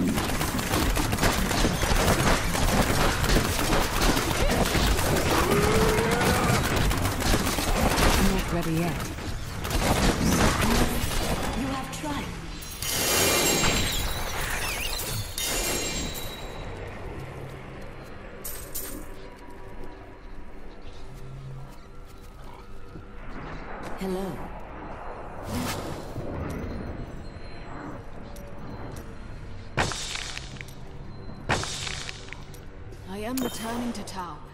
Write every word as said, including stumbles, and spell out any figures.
Not ready yet. You have tried. Hello. I am returning to town.